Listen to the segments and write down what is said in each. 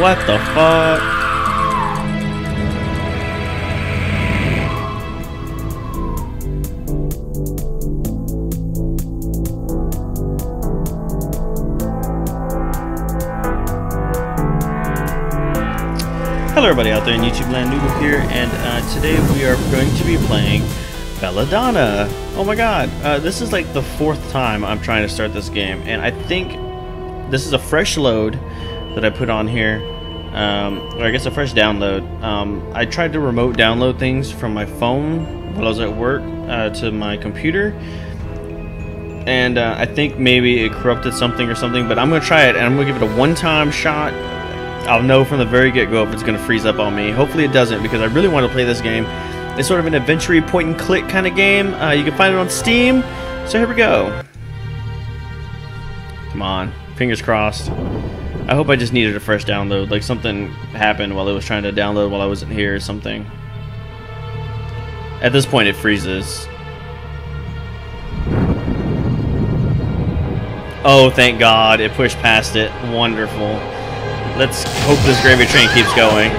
What the fuck? Hello everybody out there in YouTube land, Noodle here, and today we are going to be playing Belladonna. Oh my god, this is like the fourth time I'm trying to start this game, and I think this is a fresh load that I put on here, or I guess a fresh download. I tried to remote download things from my phone while I was at work to my computer, and I think maybe it corrupted something or something, but I'm gonna try it and I'm gonna give it a one-time shot. I'll know from the very get-go if it's gonna freeze up on me. Hopefully it doesn't, because I really want to play this game. It's sort of an adventure-y point-and-click kind of game. You can find it on Steam. So here we go. Come on. Fingers crossed. I hope I just needed a fresh download. Like something happened while it was trying to download while I wasn't here or something. At this point it freezes. Oh, thank God. It pushed past it. Wonderful. Let's hope this gravy train keeps going.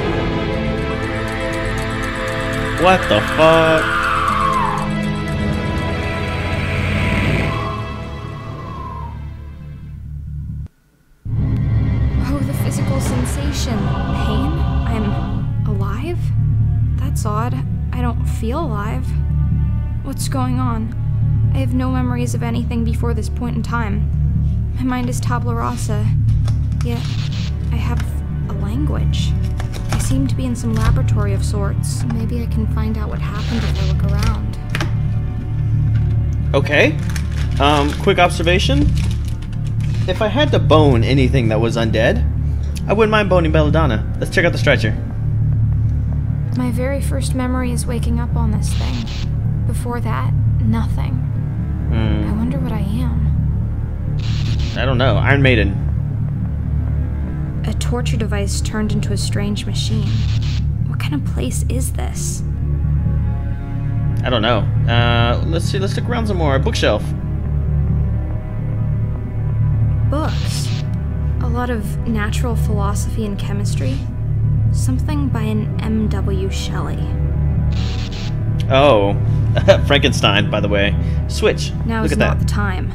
What the fuck? Oh, the physical sensation. Pain? I'm alive? That's odd. I don't feel alive. What's going on? I have no memories of anything before this point in time. My mind is tabula rasa. Yet, I have a language. I seem to be in some laboratory of sorts. Maybe I can find out what happened if I look around. Okay. Quick observation. If I had to bone anything that was undead, I wouldn't mind boning Belladonna. Let's check out the stretcher. My very first memory is waking up on this thing. Before that, nothing. I wonder what I am. I don't know. Iron Maiden. A torture device turned into a strange machine. What kind of place is this? I don't know. Let's see. Let's look around some more. Bookshelf. Books. A lot of natural philosophy and chemistry. Something by an M.W. Shelley. Oh, Frankenstein, by the way. Switch. Now is not the time.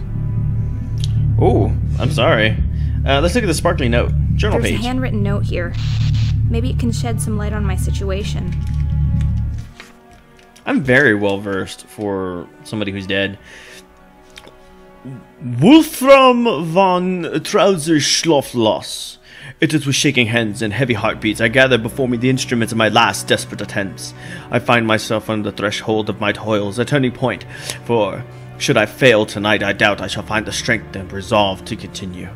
Ooh, I'm sorry. Let's look at the sparkly note. Journal page. There's a handwritten note here. Maybe it can shed some light on my situation. I'm very well versed for somebody who's dead. Wolfram von Trauerschloss. It is with shaking hands and heavy heartbeats I gather before me the instruments of my last desperate attempts. I find myself on the threshold of my toils, a turning point, for should I fail tonight, I doubt I shall find the strength and resolve to continue.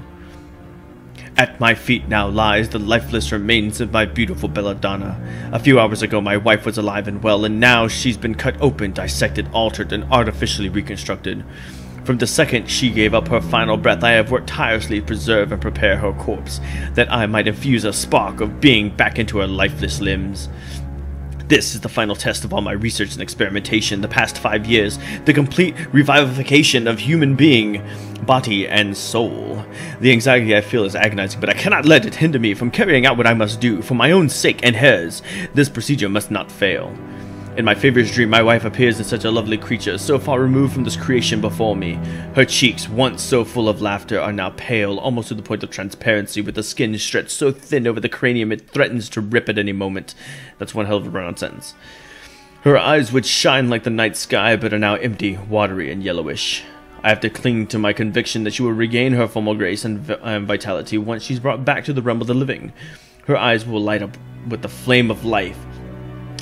At my feet now lies the lifeless remains of my beautiful Belladonna. A few hours ago my wife was alive and well, and now she's been cut open, dissected, altered, and artificially reconstructed. From the second she gave up her final breath, I have worked tirelessly to preserve and prepare her corpse, that I might infuse a spark of being back into her lifeless limbs. This is the final test of all my research and experimentation the past 5 years, the complete revivification of human being, body, and soul. The anxiety I feel is agonizing, but I cannot let it hinder me from carrying out what I must do, for my own sake and hers. This procedure must not fail. In my favorite dream, my wife appears as such a lovely creature, so far removed from this creation before me. Her cheeks, once so full of laughter, are now pale, almost to the point of transparency, with the skin stretched so thin over the cranium it threatens to rip at any moment. That's one hell of a run-on sentence. Her eyes would shine like the night sky, but are now empty, watery, and yellowish. I have to cling to my conviction that she will regain her former grace and vitality once she's brought back to the realm of the living. Her eyes will light up with the flame of life,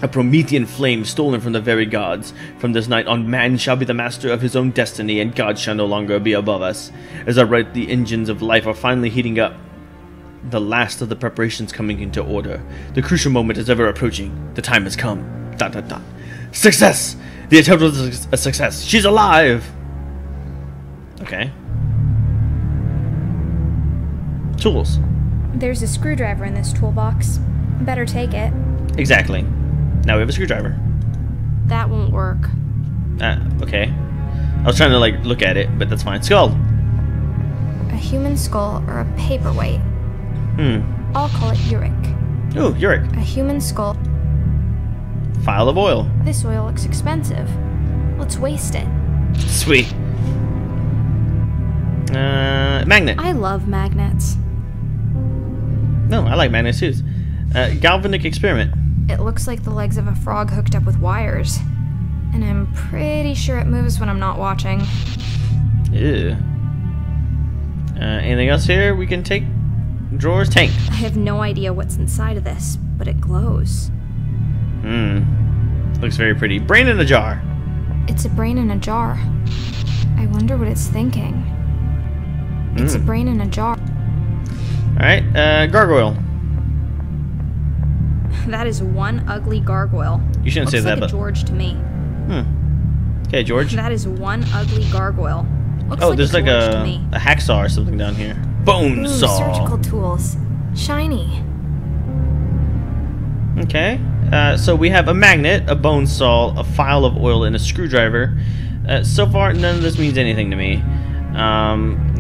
a Promethean flame stolen from the very gods. From this night on, man shall be the master of his own destiny, and God shall no longer be above us. As I write, the engines of life are finally heating up, the last of the preparations coming into order. The crucial moment is ever approaching. The time has come. ... Success! The attempt was a success. She's alive! Okay. Tools. There's a screwdriver in this toolbox. Better take it. Exactly. Now we have a screwdriver. That won't work. Okay. I was trying to, like, look at it, but that's fine. Skull! A human skull or a paperweight. I'll call it uric. Ooh, uric. A human skull. Vial of oil. This oil looks expensive. Let's waste it. Sweet. Magnet. I love magnets. No, I like magnets too. Galvanic experiment. It looks like the legs of a frog hooked up with wires. And I'm pretty sure it moves when I'm not watching. Ew. Anything else here we can take? Drawers, tank. I have no idea what's inside of this, but it glows. Hmm. Looks very pretty. Brain in a jar. It's a brain in a jar. I wonder what it's thinking. It's a brain in a jar. Alright, gargoyle. That is one ugly gargoyle. You shouldn't say that, but... Looks like a George to me. Hmm. Okay, George. That is one ugly gargoyle. Looks oh, like there's a like a hacksaw or something down here. Bone saw. Surgical tools. Shiny. Okay. So we have a magnet, a bone saw, a vial of oil, and a screwdriver. So far, none of this means anything to me.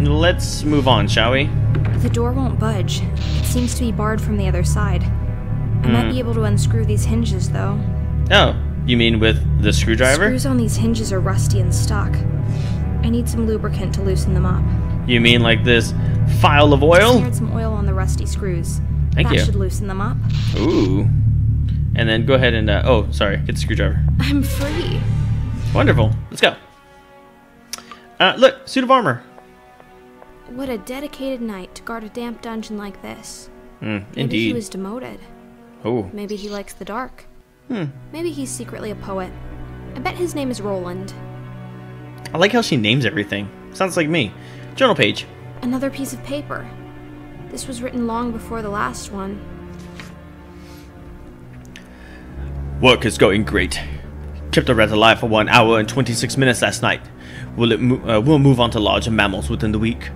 Let's move on, shall we? The door won't budge. It seems to be barred from the other side. I might be able to unscrew these hinges, though. Oh, you mean with the screwdriver? The screws on these hinges are rusty and stuck. I need some lubricant to loosen them up. You mean like this vial of oil? I smeared some oil on the rusty screws. Thank you. That should loosen them up. Ooh. And then go ahead and, oh, sorry, get the screwdriver. I'm free. Wonderful. Let's go. Look, suit of armor. What a dedicated knight to guard a damp dungeon like this. Indeed. Maybe he was demoted. Oh. Maybe he likes the dark. Hmm. Maybe he's secretly a poet. I bet his name is Roland. I like how she names everything. Sounds like me. Journal page. Another piece of paper. This was written long before the last one. Work is going great. Kept a rat alive for 1 hour and 26 minutes last night. We'll move on to larger mammals within the week.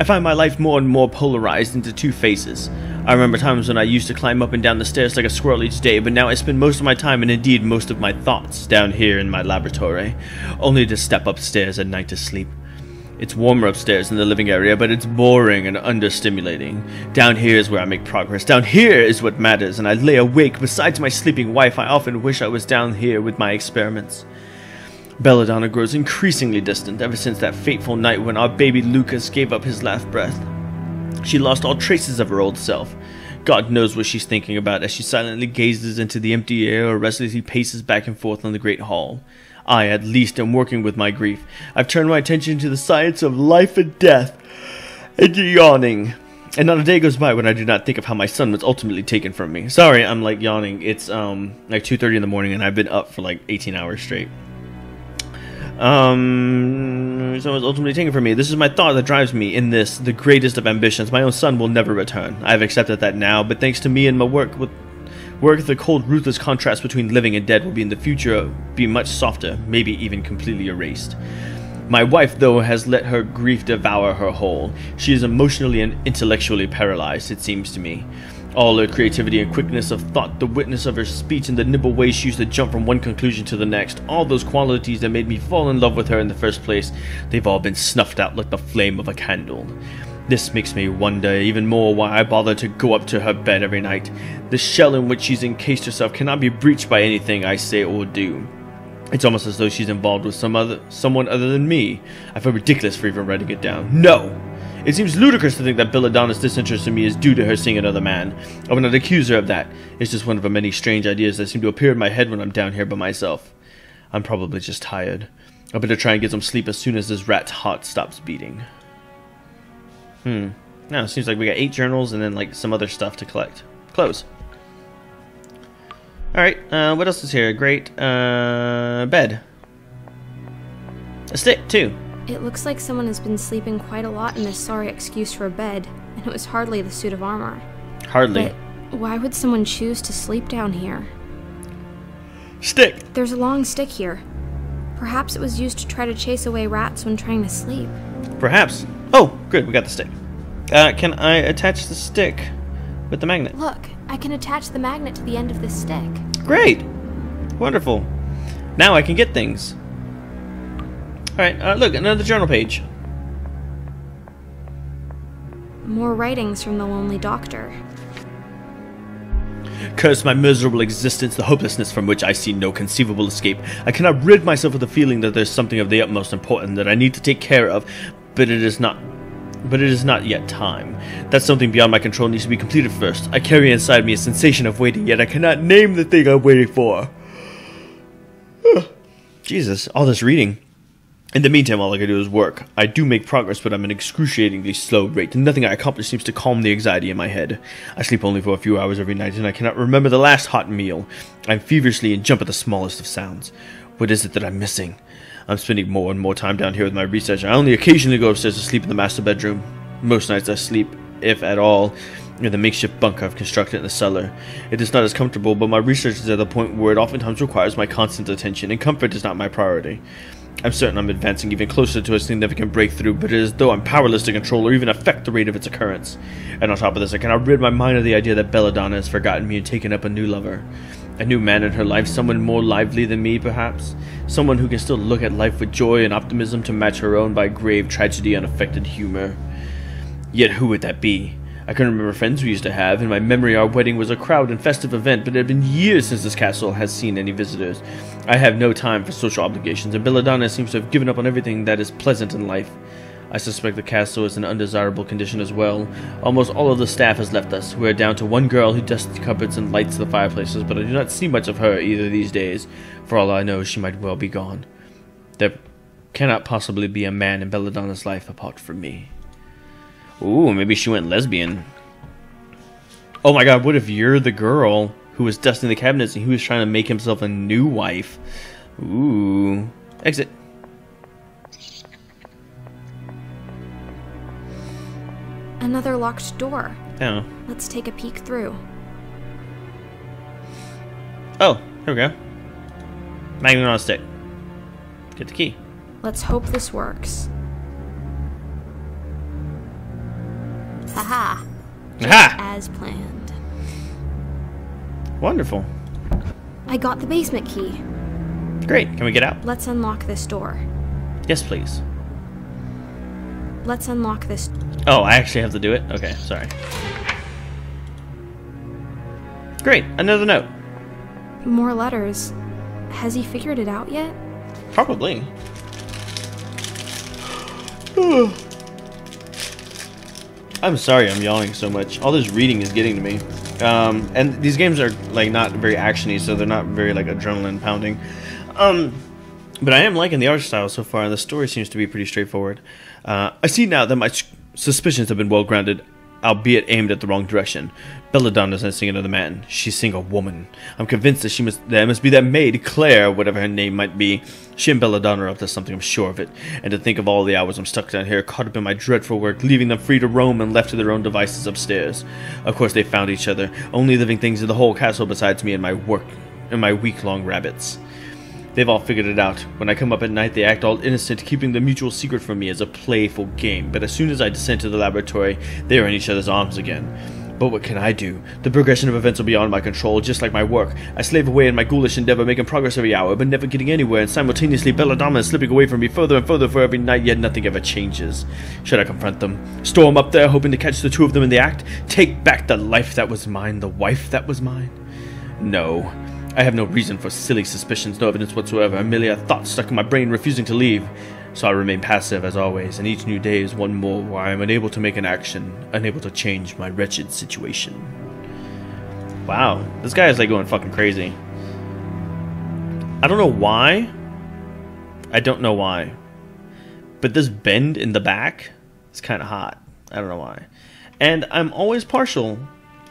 I find my life more and more polarized into two phases. I remember times when I used to climb up and down the stairs like a squirrel each day, but now I spend most of my time and indeed most of my thoughts down here in my laboratory, only to step upstairs at night to sleep. It's warmer upstairs in the living area, but it's boring and understimulating. Down here is where I make progress. Down here is what matters, and I lay awake. Besides my sleeping wife, I often wish I was down here with my experiments. Belladonna grows increasingly distant ever since that fateful night when our baby Lucas gave up his last breath. She lost all traces of her old self. God knows what she's thinking about as she silently gazes into the empty air or restlessly paces back and forth on the great hall. I, at least, am working with my grief. I've turned my attention to the science of life and death, and yawning. And not a day goes by when I do not think of how my son was ultimately taken from me. Sorry, I'm like yawning. It's like 2:30 in the morning, and I've been up for like 18 hours straight. So it's ultimately taken from me. This is my thought that drives me in this, the greatest of ambitions. My own son will never return. I've accepted that now, but thanks to me and my work with the cold, ruthless contrast between living and dead will be in the future be much softer, maybe even completely erased. My wife, though, has let her grief devour her whole. She is emotionally and intellectually paralyzed, it seems to me. All her creativity and quickness of thought, the witness of her speech, and the nimble way she used to jump from one conclusion to the next, all those qualities that made me fall in love with her in the first place, they've all been snuffed out like the flame of a candle. This makes me wonder even more why I bother to go up to her bed every night. The shell in which she's encased herself cannot be breached by anything I say or do. It's almost as though she's involved with someone other than me. I feel ridiculous for even writing it down. No! It seems ludicrous to think that Belladonna's disinterest in me is due to her seeing another man. I would not accuse her of that. It's just one of the many strange ideas that seem to appear in my head when I'm down here by myself. I'm probably just tired. I better try and get some sleep as soon as this rat's heart stops beating. Hmm. Now it seems like we got 8 journals and then like some other stuff to collect. Close. Alright, what else is here? Great, bed. A stick, too. It looks like someone has been sleeping quite a lot in this sorry excuse for a bed, and it was hardly the suit of armor. Hardly. But why would someone choose to sleep down here? Stick! There's a long stick here. Perhaps it was used to try to chase away rats when trying to sleep. Perhaps. Oh, good, we got the stick. Can I attach the stick with the magnet? Look, I can attach the magnet to the end of this stick. Great! Wonderful. Now I can get things. Alright, look, another journal page. More writings from the lonely doctor. curse my miserable existence, the hopelessness from which I see no conceivable escape. I cannot rid myself of the feeling that there's something of the utmost importance that I need to take care of, but it is not yet time. That something beyond my control needs to be completed first. I carry inside me a sensation of waiting, yet I cannot name the thing I'm waiting for. Jesus, all this reading. In the meantime, all I can do is work. I do make progress, but I'm at an excruciatingly slow rate, and nothing I accomplish seems to calm the anxiety in my head. I sleep only for a few hours every night, and I cannot remember the last hot meal. I'm feverishly and jump at the smallest of sounds. What is it that I'm missing? I'm spending more and more time down here with my research. I only occasionally go upstairs to sleep in the master bedroom. Most nights I sleep, if at all, in the makeshift bunk I've constructed in the cellar. It is not as comfortable, but my research is at the point where it oftentimes requires my constant attention, and comfort is not my priority. I'm certain I'm advancing even closer to a significant breakthrough, but it is as though I'm powerless to control or even affect the rate of its occurrence. And on top of this, I cannot rid my mind of the idea that Belladonna has forgotten me and taken up a new lover. A new man in her life, someone more lively than me, perhaps. Someone who can still look at life with joy and optimism to match her own by grave tragedy and unaffected humor. Yet who would that be? I can remember friends we used to have. In my memory, our wedding was a crowd and festive event, but it had been years since this castle has seen any visitors. I have no time for social obligations, and Belladonna seems to have given up on everything that is pleasant in life. I suspect the castle is in undesirable condition as well. Almost all of the staff has left us. We are down to one girl who dusts the cupboards and lights the fireplaces, but I do not see much of her either these days. For all I know, she might well be gone. There cannot possibly be a man in Belladonna's life apart from me. Ooh, maybe she went lesbian. Oh my god, what if you're the girl who was dusting the cabinets and he was trying to make himself a new wife? Ooh. Exit. Another locked door. Oh. Let's take a peek through. Oh, here we go. Magnet on a stick. Get the key. Let's hope this works. Aha! Aha! As planned. Wonderful. I got the basement key. Great. Can we get out? Let's unlock this door. Yes, please. Let's unlock this. Oh, I actually have to do it? Okay, sorry. Great. Another note. More letters. Has he figured it out yet? Probably. I'm sorry I'm yawning so much. All this reading is getting to me. And these games are like not very actiony, so they're not very like adrenaline pounding. But I am liking the art style so far, and the story seems to be pretty straightforward. I see now that my suspicions have been well grounded, albeit aimed at the wrong direction. Belladonna's not seeing another man. She's seeing a woman. I'm convinced that there must be that maid, Claire, whatever her name might be. She and Belladonna are up to something, I'm sure of it. And to think of all the hours I'm stuck down here, caught up in my dreadful work, leaving them free to roam and left to their own devices upstairs. Of course they found each other, only living things in the whole castle besides me and my work, and my week-long rabbits. They've all figured it out. When I come up at night, they act all innocent, keeping the mutual secret from me as a playful game. But as soon as I descend to the laboratory, they are in each other's arms again. But what can I do? The progression of events are beyond my control, just like my work. I slave away in my ghoulish endeavor, making progress every hour, but never getting anywhere, and simultaneously Belladonna is slipping away from me further and further for every night, yet nothing ever changes. Should I confront them? Storm up there, hoping to catch the two of them in the act? Take back the life that was mine, the wife that was mine? No. I have no reason for silly suspicions, no evidence whatsoever, merely a thought stuck in my brain refusing to leave. So I remain passive as always, and each new day is one more where I am unable to make an action, unable to change my wretched situation. Wow, this guy is like going fucking crazy. I don't know why. I don't know why. But this bend in the back is kind of hot. I don't know why. And I'm always partial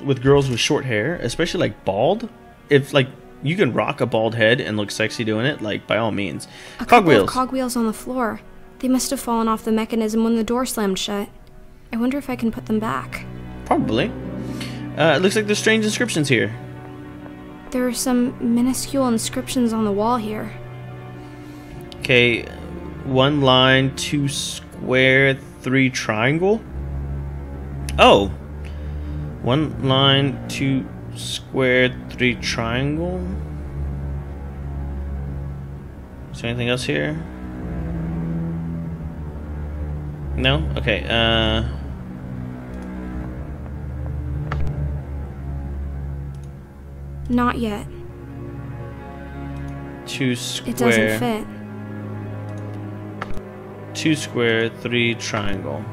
with girls with short hair, especially like bald. If like you can rock a bald head and look sexy doing it, like by all means. A couple of cogwheels on the floor. They must have fallen off the mechanism when the door slammed shut. I wonder if I can put them back. Probably. It looks like there's strange inscriptions here. There are some minuscule inscriptions on the wall here. Okay, one line, two square, three triangle. Oh, one line, two square, three triangle. Is there anything else here? No? Okay, Not yet. Two square. It doesn't fit. Two square, three triangle.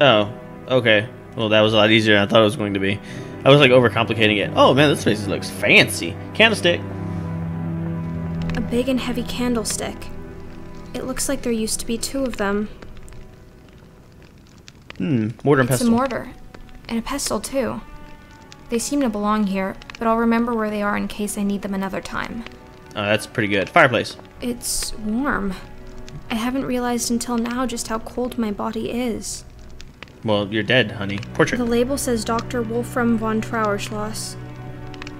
Oh, okay. Well, that was a lot easier than I thought it was going to be. I was like overcomplicating it. Oh man, this place looks fancy. Candlestick. A big and heavy candlestick. It looks like there used to be two of them. Hmm, mortar and pestle. It's a mortar. And a pestle, too. They seem to belong here, but I'll remember where they are in case I need them another time. Oh, that's pretty good. Fireplace. It's warm. I haven't realized until now just how cold my body is. Well, you're dead, honey. Portrait. The label says Dr. Wolfram von Trauerschloss.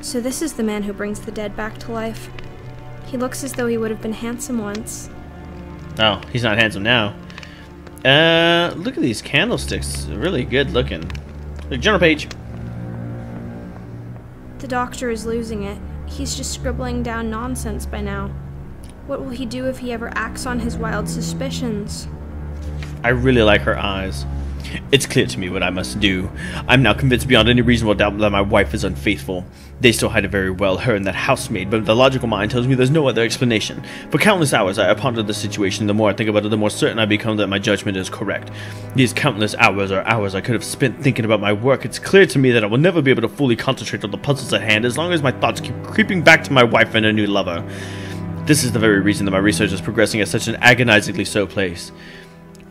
So this is the man who brings the dead back to life. He looks as though he would have been handsome once. Oh, he's not handsome now. Look at these candlesticks. Really good looking. Look, journal page. The doctor is losing it. He's just scribbling down nonsense by now. What will he do if he ever acts on his wild suspicions? I really like her eyes. It's clear to me what I must do. I'm now convinced beyond any reasonable doubt that my wife is unfaithful. They still hide it very well, her and that housemaid, but the logical mind tells me there's no other explanation. For countless hours I ponder the situation. The more I think about it, the more certain I become that my judgment is correct. These countless hours are hours I could have spent thinking about my work. It's clear to me that I will never be able to fully concentrate on the puzzles at hand as long as my thoughts keep creeping back to my wife and her new lover. This is the very reason that my research is progressing at such an agonizingly slow pace.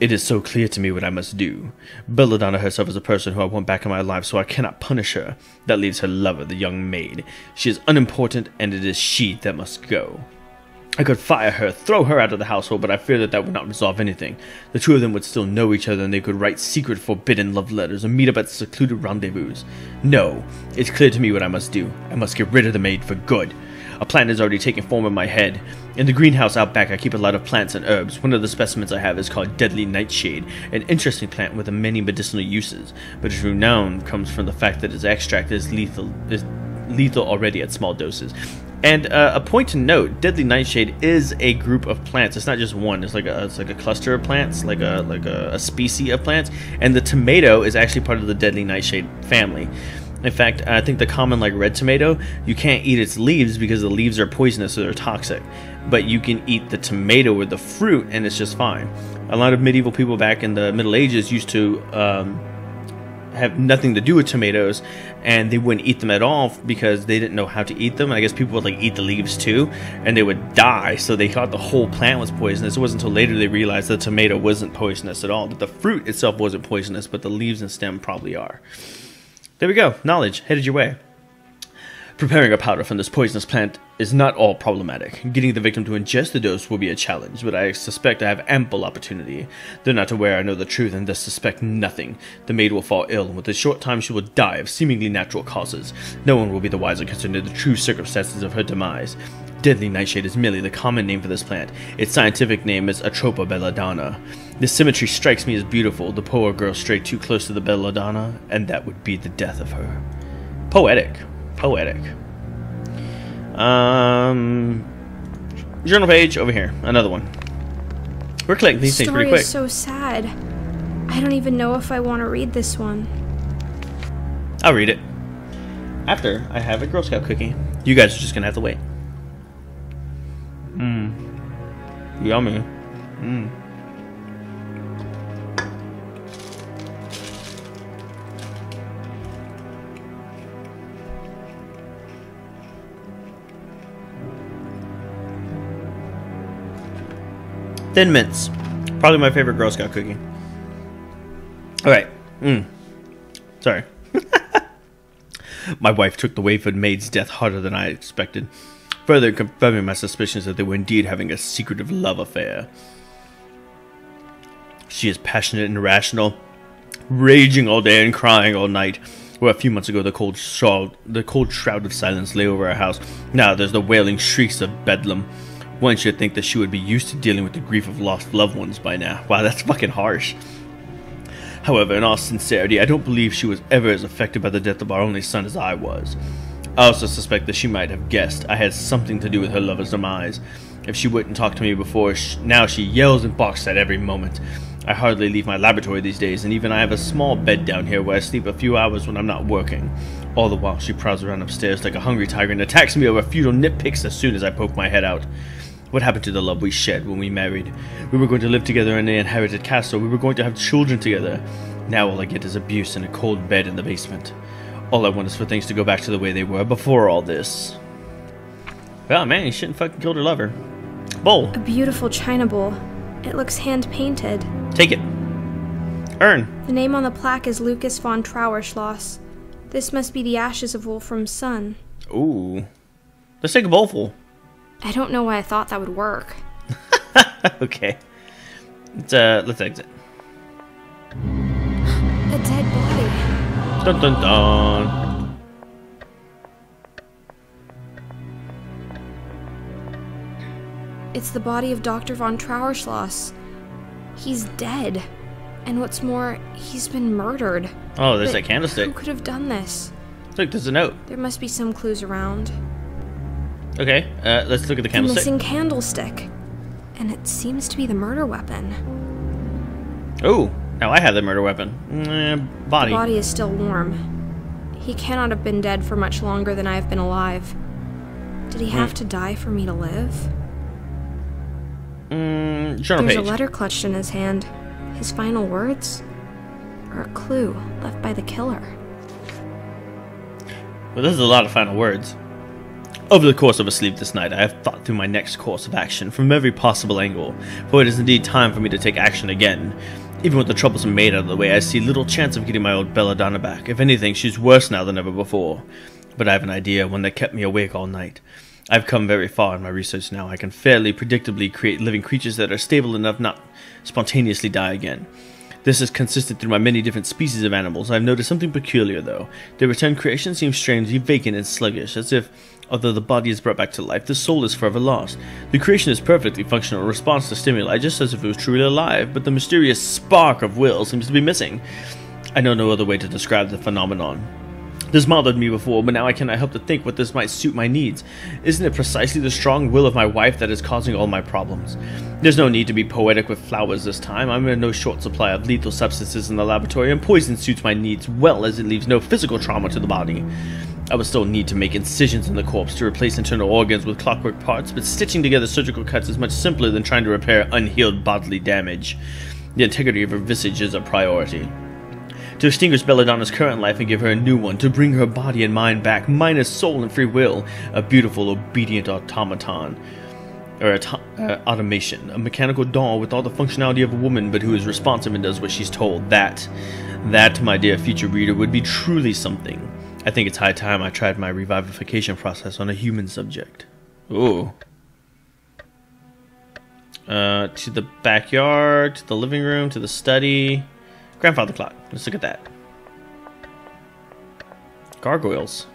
It is so clear to me what I must do. Belladonna herself is a person who I want back in my life, so I cannot punish her. That leaves her lover, the young maid. She is unimportant, and it is she that must go. I could fire her, throw her out of the household, but I fear that would not resolve anything. The two of them would still know each other, and they could write secret, forbidden love letters and meet up at secluded rendezvous. No, it's clear to me what I must do. I must get rid of the maid for good. A plan is already taking form in my head. In the greenhouse out back, I keep a lot of plants and herbs. One of the specimens I have is called Deadly Nightshade, an interesting plant with many medicinal uses, but its renown comes from the fact that its extract is lethal already at small doses. And a point to note: Deadly Nightshade is a group of plants. It's not just one. It's like a cluster of plants, like a species of plants. And the tomato is actually part of the Deadly Nightshade family. In fact, I think the common red tomato, you can't eat its leaves because the leaves are poisonous or they're toxic. But you can eat the tomato or the fruit and it's just fine. A lot of medieval people back in the Middle Ages used to have nothing to do with tomatoes, and they wouldn't eat them at all because they didn't know how to eat them. And I guess people would eat the leaves too, and they would die. So they thought the whole plant was poisonous. It wasn't until later they realized the tomato wasn't poisonous at all. That the fruit itself wasn't poisonous, but the leaves and stem probably are. There we go. Knowledge headed your way. Preparing a powder from this poisonous plant is not all problematic. Getting the victim to ingest the dose will be a challenge, but I suspect I have ample opportunity. They're not aware I know the truth and thus suspect nothing. The maid will fall ill, and within a short time she will die of seemingly natural causes. No one will be the wiser concerning the true circumstances of her demise. Deadly Nightshade is merely the common name for this plant. Its scientific name is Atropa belladonna. This symmetry strikes me as beautiful. The poor girl strayed too close to the belladonna, and that would be the death of her. Poetic. Poetic. Journal page over here. Another one. We're collecting these things pretty quick. This story is so sad. I don't even know if I want to read this one. I'll read it. After I have a Girl Scout cookie. You guys are just going to have to wait. Mmm. Yummy. Mmm. Thin Mints. Probably my favorite Girl Scout cookie. Alright. Mmm. Sorry. My wife took the wayward maid's death harder than I expected, further confirming my suspicions that they were indeed having a secretive love affair. She is passionate and irrational, raging all day and crying all night. Well, a few months ago, the cold shroud of silence lay over our house. Now there's the wailing shrieks of bedlam. One should think that she would be used to dealing with the grief of lost loved ones by now. Wow, that's fucking harsh. However, in all sincerity, I don't believe she was ever as affected by the death of our only son as I was. I also suspect that she might have guessed I had something to do with her lover's demise. If she wouldn't talk to me before, now she yells and barks at every moment. I hardly leave my laboratory these days, and even I have a small bed down here where I sleep a few hours when I'm not working. All the while she prowls around upstairs like a hungry tiger and attacks me over futile nitpicks as soon as I poke my head out. What happened to the love we shared when we married? We were going to live together in an inherited castle. We were going to have children together. Now all I get is abuse and a cold bed in the basement. All I want is for things to go back to the way they were before all this. Well, man, you shouldn't fucking killed her lover. Bowl. A beautiful china bowl. It looks hand-painted. Take it. Urn. The name on the plaque is Lucas von Trauerschloss. This must be the ashes of Wolfram's son. Ooh. Let's take a bowlful. I don't know why I thought that would work. Okay. Let's exit. A dead body. Dun dun dun. It's the body of Dr. von Trauerschloss. He's dead. And what's more, he's been murdered. Oh, there's that candlestick. Who could have done this? Look, there's a note. There must be some clues around. Okay, let's look at the candlestick. The missing candlestick. And it seems to be the murder weapon. Oh, now I have the murder weapon. Body. The body is still warm. He cannot have been dead for much longer than I have been alive. Did he have to die for me to live? Journal page. There's a letter clutched in his hand. His final words are a clue left by the killer. Well, this is a lot of final words. Over the course of a sleepless night, I have thought through my next course of action from every possible angle, for it is indeed time for me to take action again. Even with the troubles made out of the way, I see little chance of getting my old belladonna back. If anything, she's worse now than ever before. But I have an idea, one that kept me awake all night. I've come very far in my research now. I can fairly predictably create living creatures that are stable enough not spontaneously die again. This is consistent through my many different species of animals. I've noticed something peculiar, though. Their return creation seems strangely vacant and sluggish, as if, although the body is brought back to life, the soul is forever lost. The creation is perfectly functional in response to stimuli, just as if it was truly alive, but the mysterious spark of will seems to be missing. I know no other way to describe the phenomenon. This bothered me before, but now I cannot help to think what this might suit my needs. Isn't it precisely the strong will of my wife that is causing all my problems? There's no need to be poetic with flowers this time. I'm in no short supply of lethal substances in the laboratory, and poison suits my needs well as it leaves no physical trauma to the body. I would still need to make incisions in the corpse to replace internal organs with clockwork parts, but stitching together surgical cuts is much simpler than trying to repair unhealed bodily damage. The integrity of her visage is a priority. To extinguish Belladonna's current life and give her a new one, to bring her body and mind back, minus soul and free will, a beautiful, obedient automaton, or automation, a mechanical doll with all the functionality of a woman, but who is responsive and does what she's told. That, my dear future reader, would be truly something. I think it's high time I tried my revivification process on a human subject. Ooh. To the backyard, to the living room, to the study. Grandfather clock. Let's look at that. Gargoyles.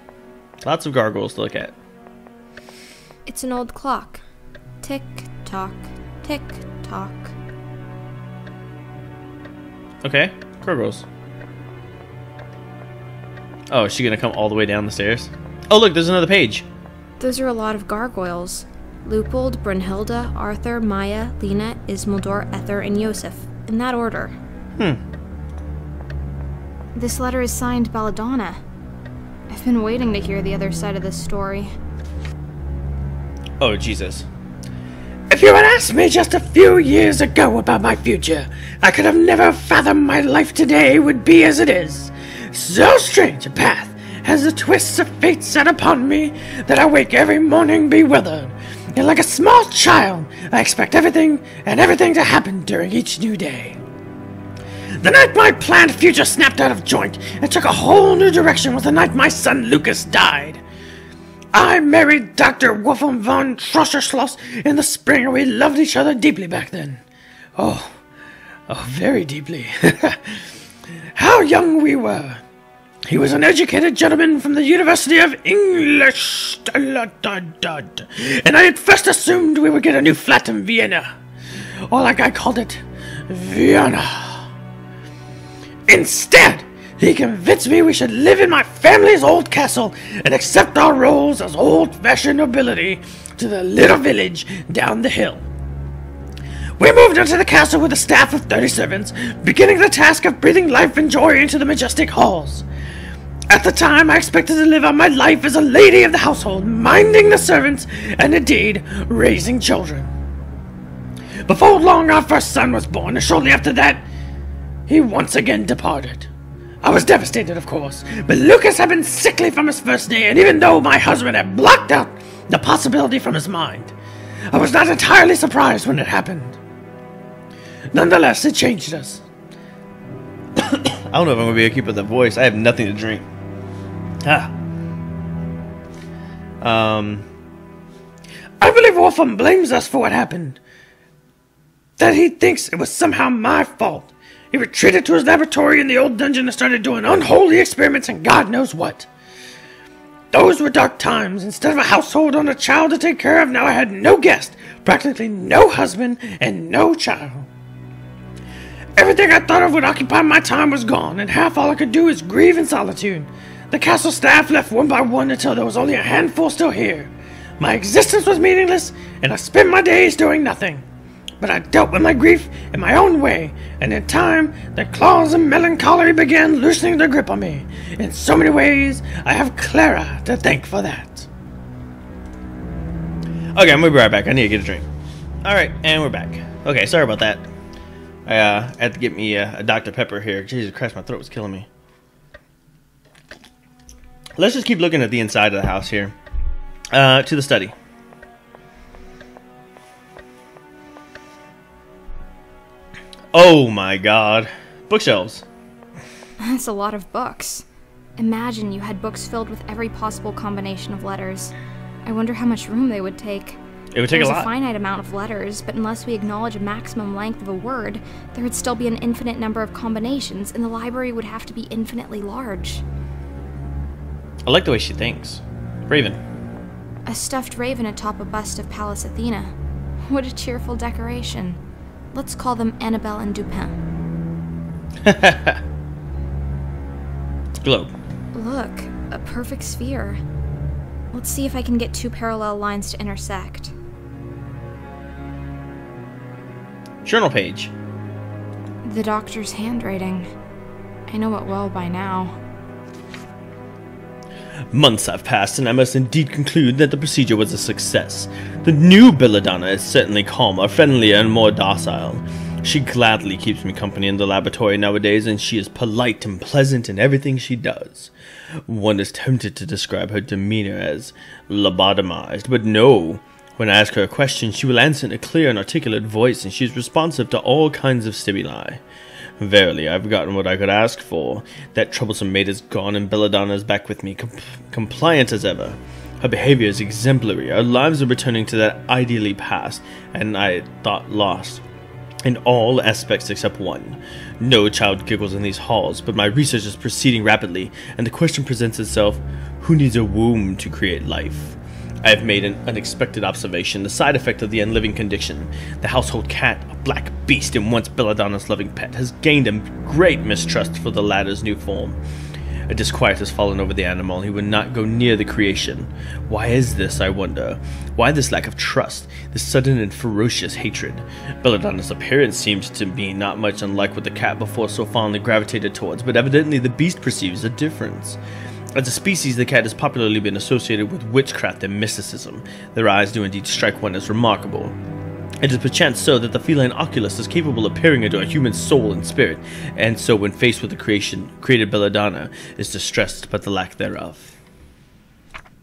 Lots of gargoyles to look at. It's an old clock. Tick tock, tick tock. Okay, gargoyles. Oh, is she gonna come all the way down the stairs? Oh, look, there's another page. Those are a lot of gargoyles. Lupold, Brunhilda, Arthur, Maya, Lena, Ismildor, Ether, and Yosef. In that order. Hmm. This letter is signed Belladonna. I've been waiting to hear the other side of this story. Oh, Jesus. If you had asked me just a few years ago about my future, I could have never fathomed my life today would be as it is. So strange a path has the twists of fate set upon me that I wake every morning bewildered. And like a small child, I expect everything and everything to happen during each new day. The night my planned future snapped out of joint and took a whole new direction was the night my son Lucas died. I married Dr. Wolfram von Trauerschloss in the spring, and we loved each other deeply back then. Oh, very deeply. How young we were. He was an educated gentleman from the University of English, and I at first assumed we would get a new flat in Vienna. Or like I called it, Vienna. Instead, he convinced me we should live in my family's old castle and accept our roles as old-fashioned nobility to the little village down the hill. We moved into the castle with a staff of 30 servants, beginning the task of breathing life and joy into the majestic halls. At the time, I expected to live out my life as a lady of the household, minding the servants, and indeed, raising children. Before long, our first son was born, and shortly after that, he once again departed. I was devastated, of course, but Lucas had been sickly from his first day, and even though my husband had blocked out the possibility from his mind, I was not entirely surprised when it happened. Nonetheless, it changed us. I don't know if I'm going to be able to keep up that voice. I have nothing to drink. I believe Wolfram blames us for what happened. That he thinks it was somehow my fault. He retreated to his laboratory in the old dungeon and started doing unholy experiments and God knows what. Those were dark times. Instead of a household and a child to take care of, now I had no guest, practically no husband, and no child. Everything I thought of would occupy my time was gone, and half all I could do is grieve in solitude. The castle staff left one by one until there was only a handful still here. My existence was meaningless, and I spent my days doing nothing. But I dealt with my grief in my own way, and in time, the claws of melancholy began loosening their grip on me. In so many ways, I have Clara to thank for that. Okay, I'm gonna be right back. I need to get a drink. Alright, and we're back. Okay, sorry about that. I had to get me a Dr. Pepper here. Jesus Christ, my throat was killing me. Let's just keep looking at the inside of the house here. To the study. Oh my God. Bookshelves. That's a lot of books. Imagine you had books filled with every possible combination of letters. I wonder how much room they would take. It would take a lot. There's a finite amount of letters, but unless we acknowledge a maximum length of a word, there would still be an infinite number of combinations, and the library would have to be infinitely large. I like the way she thinks. Raven. A stuffed raven atop a bust of Pallas Athena. What a cheerful decoration. Let's call them Annabelle and Dupin. Globe. Look, a perfect sphere. Let's see if I can get two parallel lines to intersect. Journal page. The doctor's handwriting. I know it well by now. Months have passed, and I must indeed conclude that the procedure was a success. The new belladonna is certainly calmer, friendlier, and more docile. She gladly keeps me company in the laboratory nowadays, and she is polite and pleasant in everything she does. One is tempted to describe her demeanor as lobotomized, but no. When I ask her a question, she will answer in a clear and articulate voice, and she is responsive to all kinds of stimuli. Verily, I've gotten what I could ask for. That troublesome maid is gone, and Belladonna is back with me, compliant as ever. Her behavior is exemplary. Our lives are returning to that ideally past, and I thought lost, in all aspects except one. No child giggles in these halls, but my research is proceeding rapidly, and the question presents itself, who needs a womb to create life? I have made an unexpected observation, the side effect of the unliving condition. The household cat, a black beast and once Belladonna's loving pet, has gained a great mistrust for the latter's new form. A disquiet has fallen over the animal, he would not go near the creation. Why is this, I wonder? Why this lack of trust, this sudden and ferocious hatred? Belladonna's appearance seems to be not much unlike what the cat before so fondly gravitated towards, but evidently the beast perceives a difference. As a species, the cat has popularly been associated with witchcraft and mysticism. Their eyes do indeed strike one as remarkable. It is perchance so that the feline oculus is capable of peering into a human's soul and spirit, and so when faced with the creation, created Belladonna is distressed by the lack thereof.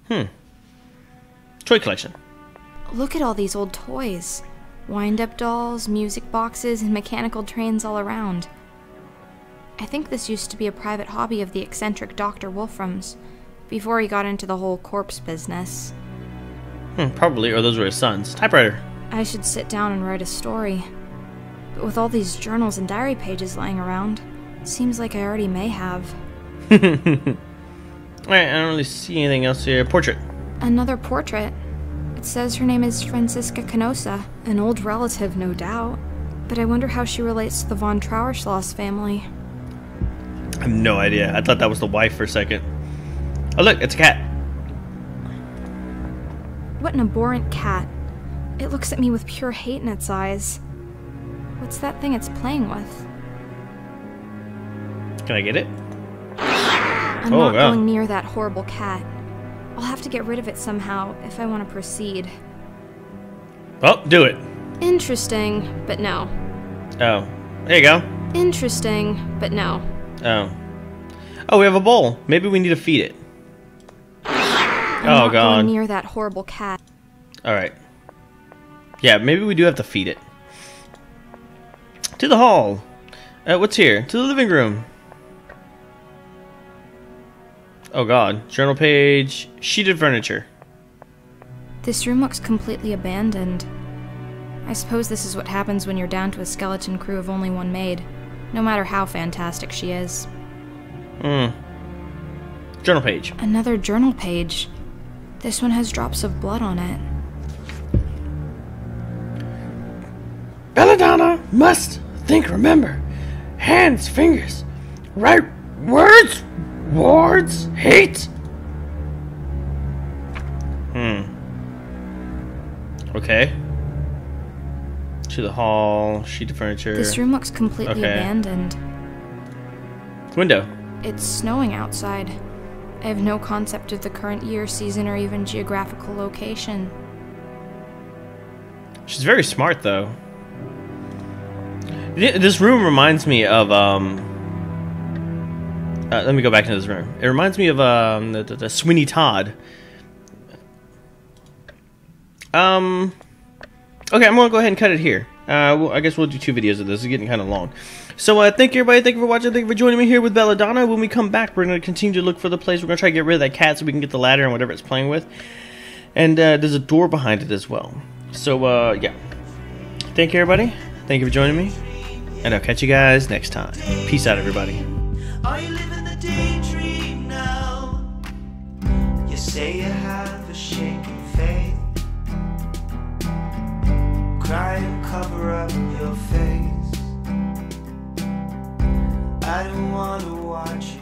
Toy collection. Look at all these old toys. Wind-up dolls, music boxes, and mechanical trains all around. I think this used to be a private hobby of the eccentric Dr. Wolfram's, before he got into the whole corpse business. Probably, or those were his sons. Typewriter. I should sit down and write a story. But with all these journals and diary pages lying around, it seems like I already may have. Alright, I don't really see anything else here. Portrait. Another portrait. It says her name is Franziska Canossa, an old relative, no doubt. But I wonder how she relates to the von Trauerschloss family. I have no idea. I thought that was the wife for a second. Oh look, it's a cat. What an abhorrent cat. It looks at me with pure hate in its eyes. What's that thing it's playing with? Can I get it? I'm not going near that horrible cat. I'll have to get rid of it somehow if I want to proceed. Well, do it. Interesting, but no. Oh. There you go. Interesting, but no. Oh. Oh, we have a bowl. Maybe we need to feed it. I'm not going near that horrible cat. Alright. Yeah, maybe we do have to feed it. To the hall. What's here? To the living room. Oh god. Journal page. Sheeted furniture. This room looks completely abandoned. I suppose this is what happens when you're down to a skeleton crew of only one maid, no matter how fantastic she is. Hmm. Journal page. Another journal page. This one has drops of blood on it. Belladonna must think, remember. Hands, fingers, right words, wards, hate. Hmm. Okay. To the hall, sheet of furniture. This room looks completely abandoned. Window. It's snowing outside. I have no concept of the current year, season, or even geographical location. She's very smart, though. This room reminds me of, let me go back into this room. It reminds me of, the Sweeney Todd. Okay, I'm gonna go ahead and cut it here. Well, I guess we'll do 2 videos of this. It's getting kind of long. So, thank you, everybody. Thank you for watching. Thank you for joining me here with Belladonna. When we come back, we're gonna continue to look for the place. We're gonna try to get rid of that cat so we can get the ladder and whatever it's playing with. And there's a door behind it as well. So, yeah. Thank you, everybody. Thank you for joining me. And I'll catch you guys next time. Peace out, everybody. Are you living the daydream now? You say you have a shaking faith. Try and cover up your face. I don't wanna watch you.